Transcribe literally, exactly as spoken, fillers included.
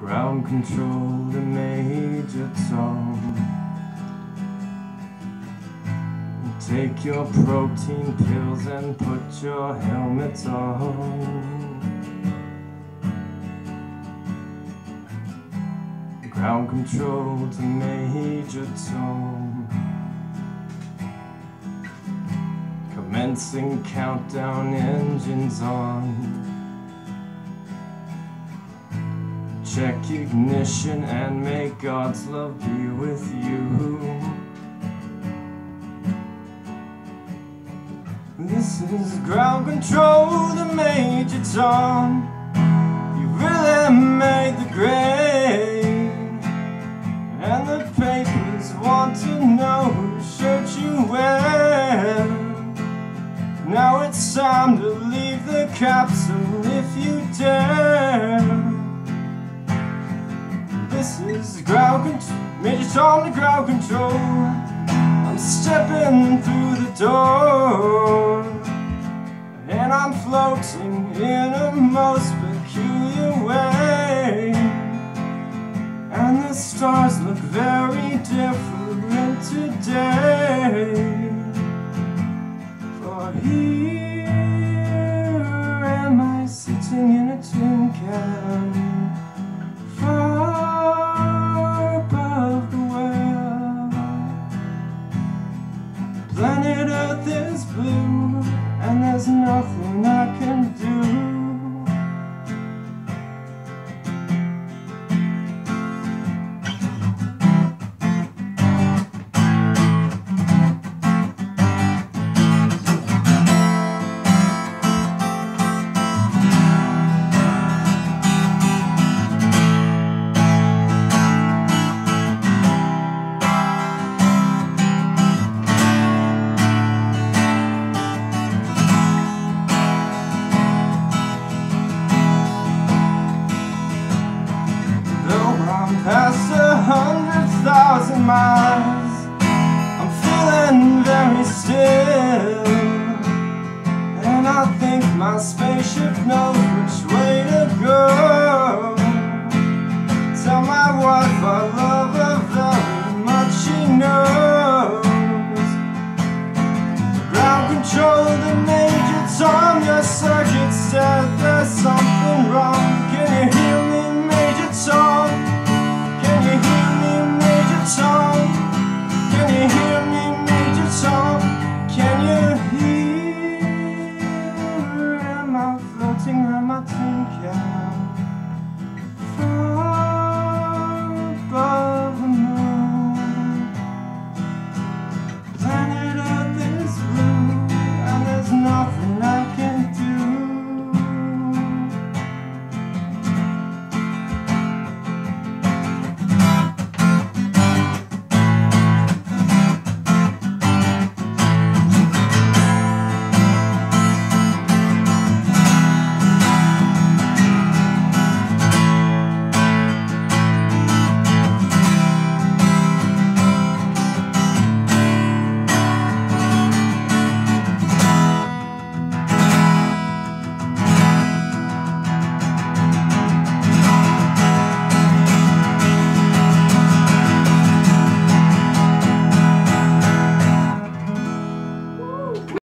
Ground control to Major Tom. Take your protein pills and put your helmets on. Ground control to Major Tom. Commencing countdown, engines on. Check ignition and may God's love be with you. This is ground control to Major Tom. You really made the grade, and the papers want to know whose shirt you wear. Now it's time to leave the capsule if you dare. This is ground control, Major Tom to ground control. I'm stepping through the door, and I'm floating in a most peculiar way, and the stars look very different today. For here am I sitting in a tin can, blue, and there's nothing I can do. Past a hundred thousand miles, I'm feeling very still, and I think my spaceship knows.